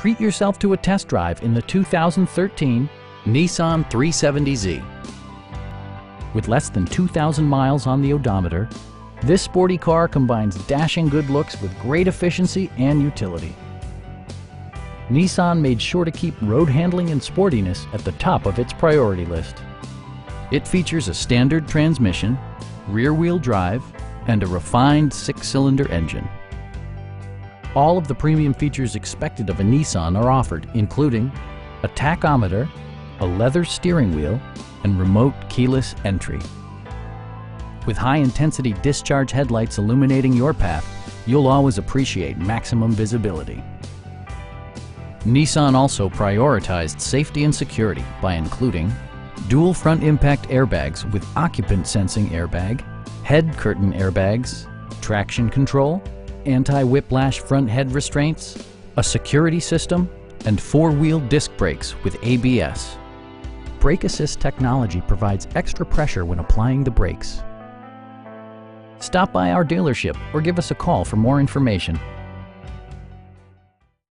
treat yourself to a test drive in the 2013 Nissan 370Z. With less than 2,000 miles on the odometer, this sporty car combines dashing good looks with great efficiency and utility. Nissan made sure to keep road handling and sportiness at the top of its priority list. It features a standard transmission, rear-wheel drive, and a refined 6-cylinder engine. All of the premium features expected of a Nissan are offered, including a tachometer, a leather steering wheel, and remote keyless entry. With high-intensity discharge headlights illuminating your path, you'll always appreciate maximum visibility. Nissan also prioritized safety and security by including dual front impact airbags with occupant sensing airbag, head curtain airbags, traction control, anti-whiplash front head restraints, a security system, and four-wheel disc brakes with ABS. Brake assist technology provides extra pressure when applying the brakes. Stop by our dealership or give us a call for more information.